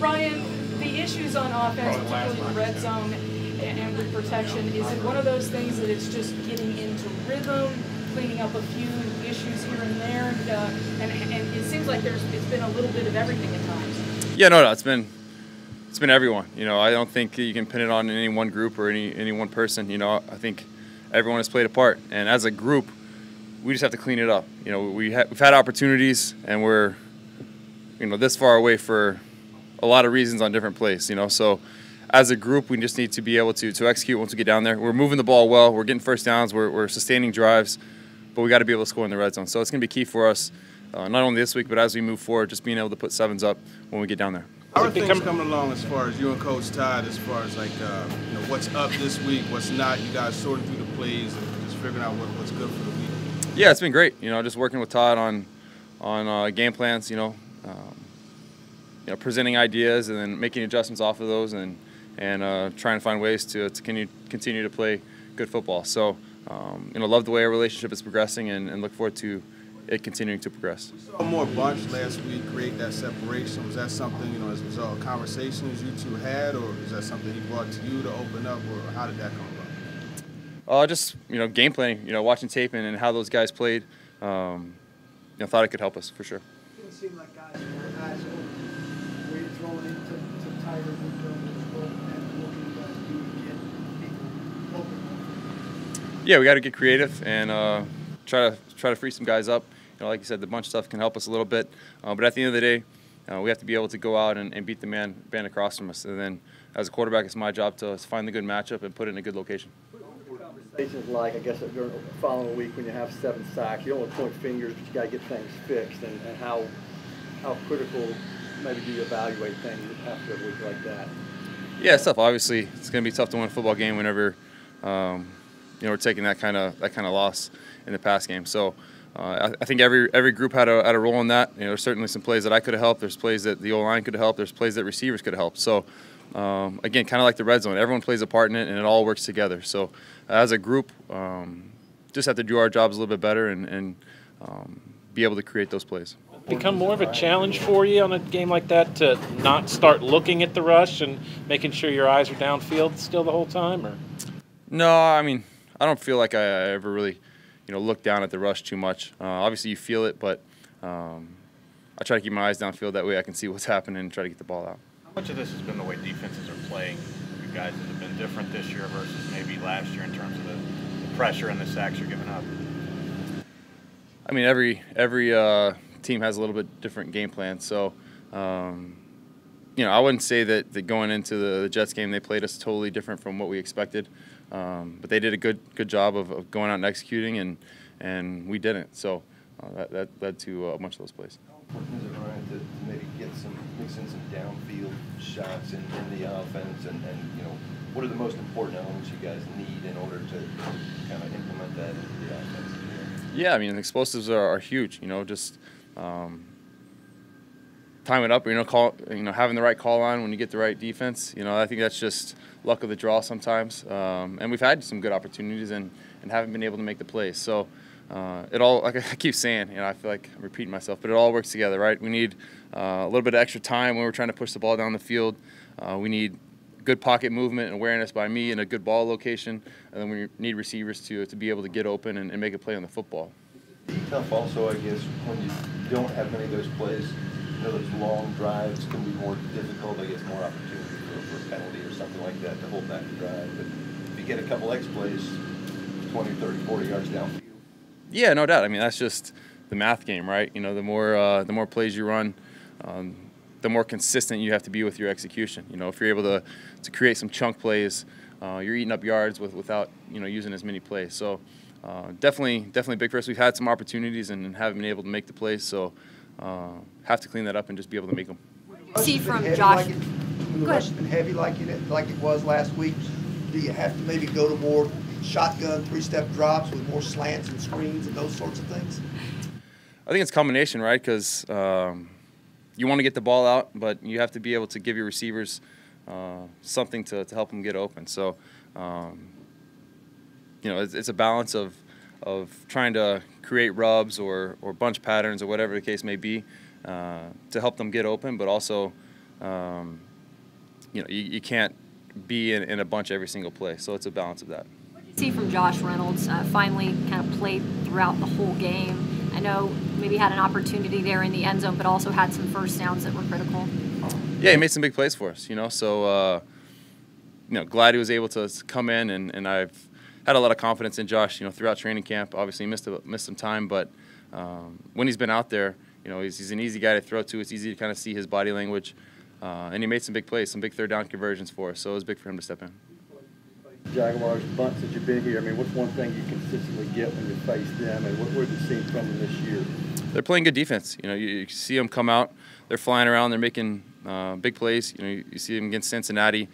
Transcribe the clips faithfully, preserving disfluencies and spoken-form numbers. Ryan, the issues on offense, particularly in the red zone and with protection, is it one of those things that it's just getting into rhythm, cleaning up a few issues here and there, and, uh, and, and it seems like there's it's been a little bit of everything at times? Yeah, no, no, it's been it's been everyone. You know, I don't think you can pin it on any one group or any any one person. You know, I think everyone has played a part, and as a group, we just have to clean it up. You know, we ha we've had opportunities, and we're you know this far away for a lot of reasons on different plays. You know, so as a group, we just need to be able to to execute once we get down there. We're moving the ball well. We're getting first downs. We're we're sustaining drives, but we got to be able to score in the red zone. So it's going to be key for us, uh, not only this week, but as we move forward, just being able to put sevens up when we get down there. How are things coming along as far as you and Coach Todd, as far as like uh, you know what's up this week, what's not? You guys sorting through the plays and just figuring out what, what's good for the week. Yeah, it's been great. You know, just working with Todd on on uh, game plans. You know, um, you know, presenting ideas and then making adjustments off of those, and and uh, trying to find ways to to continue continue to play good football. So, um, you know, love the way our relationship is progressing, and, and look forward to it continuing to progress. We saw more bunch last week create that separation. Was that something, you know, as a result of conversations you two had, or is that something he brought to you to open up, or how did that come about? Uh, just, you know, game planning, you know, watching tape and, and how those guys played. Um, you know, thought it could help us for sure. It didn't seem like guys were guys who were thrown into to Tyler and what can you guys do to get people open? Yeah, we got to get creative and uh, try to try to free some guys up. You know, like you said, the bunch stuff can help us a little bit. Uh, but at the end of the day, uh, we have to be able to go out and, and beat the man, man across from us. And then as a quarterback, it's my job to find the good matchup and put it in a good location. Like, I guess, during the following week when you have seven sacks, you don't want to point fingers, but you got to get things fixed, and, and how how critical maybe do you evaluate things after a week like that? Yeah, it's tough. Obviously, it's going to be tough to win a football game whenever um, you know we're taking that kind of that kind of loss in the past game. So uh, I, I think every every group had a had a role in that. You know, there's certainly some plays that I could have helped. There's plays that the O-line could have helped. There's plays that receivers could have helped. So. Um, again, kind of like the red zone, everyone plays a part in it, and it all works together. So, as a group, um, just have to do our jobs a little bit better and, and um, be able to create those plays. Become more of a challenge for you on a game like that to not start looking at the rush and making sure your eyes are downfield still the whole time, or? No, I mean, I don't feel like I ever really, you know, look down at the rush too much. Uh, obviously, you feel it, but um, I try to keep my eyes downfield. That way, I can see what's happening and try to get the ball out. How much of this has been the way defenses are playing? You guys have been different this year versus maybe last year in terms of the, the pressure and the sacks you're giving up. I mean, every every uh, team has a little bit different game plan. So, um, you know, I wouldn't say that, that going into the, the Jets game they played us totally different from what we expected. Um, but they did a good good job of, of going out and executing, and and we didn't. So uh, that, that led to a uh, bunch of those plays. Some mix in some downfield shots in, in the offense, and, and you know what are the most important elements you guys need in order to, to kind of implement that into the offense? Yeah, I mean explosives are, are huge. You know, just um, time it up. You know, call. You know, having the right call on when you get the right defense. You know, I think that's just luck of the draw sometimes. Um, and we've had some good opportunities and and haven't been able to make the plays. So. Uh, it all, like I keep saying, you know, I feel like I'm repeating myself, but it all works together, right? We need uh, a little bit of extra time when we're trying to push the ball down the field. Uh, we need good pocket movement and awareness by me and a good ball location, and then we need receivers to to be able to get open and, and make a play on the football. It's tough also, I guess, when you don't have many of those plays, you know, those long drives can be more difficult, I guess, more opportunity for, for a penalty or something like that to hold back the drive. But if you get a couple X plays, twenty, thirty, forty yards downfield. Yeah, no doubt. I mean, that's just the math game, right? You know, the more uh, the more plays you run, um, the more consistent you have to be with your execution. You know, if you're able to, to create some chunk plays, uh, you're eating up yards with, without, you know, using as many plays. So uh, definitely, definitely big for us. We've had some opportunities and haven't been able to make the plays, so uh, have to clean that up and just be able to make them. See from Josh. The rush has been heavy like it, like it was last week. Do you have to maybe go to more shotgun, three-step drops with more slants and screens and those sorts of things? I think it's a combination, right? Because um, you want to get the ball out, but you have to be able to give your receivers uh, something to, to help them get open. So, um, you know, it's, it's a balance of of trying to create rubs or, or bunch patterns or whatever the case may be uh, to help them get open, but also um, you know, you, you can't be in, in a bunch every single play. So it's a balance of that. What did you see from Josh Reynolds? Uh, finally kind of played throughout the whole game. I know maybe had an opportunity there in the end zone, but also had some first downs that were critical. Yeah, he made some big plays for us, you know, so, uh, you know, glad he was able to come in, and, and I've had a lot of confidence in Josh, you know, throughout training camp. Obviously, he missed, a, missed some time, but um, when he's been out there, you know, he's, he's an easy guy to throw to. It's easy to kind of see his body language, uh, and he made some big plays, some big third down conversions for us, so it was big for him to step in. Jaguars bunts that you've been here, I mean, what's one thing you consistently get when you face them, and what were the seen from them this year? They're playing good defense. You know, you, you see them come out, they're flying around, they're making uh, big plays. You know, you, you see them against Cincinnati,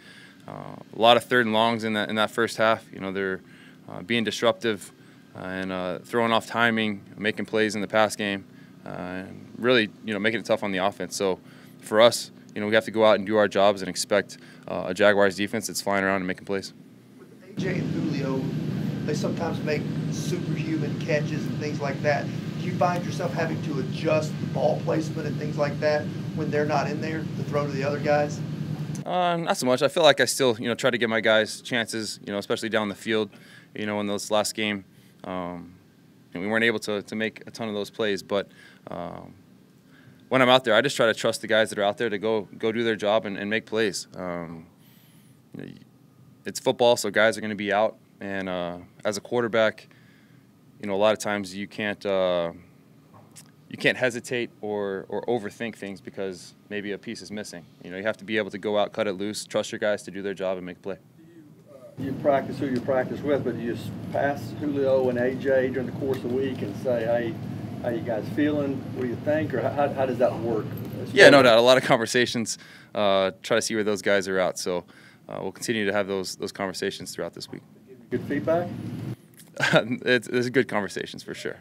uh, a lot of third and longs in that in that first half. You know, they're uh, being disruptive uh, and uh, throwing off timing, making plays in the pass game, uh, and really, you know, making it tough on the offense. So, for us, you know, we have to go out and do our jobs and expect uh, a Jaguars defense that's flying around and making plays. A J and Julio, they sometimes make superhuman catches and things like that. Do you find yourself having to adjust the ball placement and things like that when they're not in there to throw to the other guys? Uh, not so much. I feel like I still, you know, try to give my guys chances, you know, especially down the field. You know, in this last game, um, and we weren't able to, to make a ton of those plays. But um, when I'm out there, I just try to trust the guys that are out there to go go do their job and, and make plays. Um, you know, it's football, so guys are going to be out, and uh, as a quarterback, you know, a lot of times you can't uh, you can't hesitate or or overthink things because maybe a piece is missing. You know, you have to be able to go out, cut it loose, trust your guys to do their job and make a play. Do you, uh, you practice who you practice with, but do you just pass Julio and A J during the course of the week and say, hey, how you guys feeling? What do you think? Or how, how does that work? Yeah, no doubt. A lot of conversations. Uh, try to see where those guys are at. So. Uh, we'll continue to have those those conversations throughout this week. Good feedback? it's, it's good conversations for sure.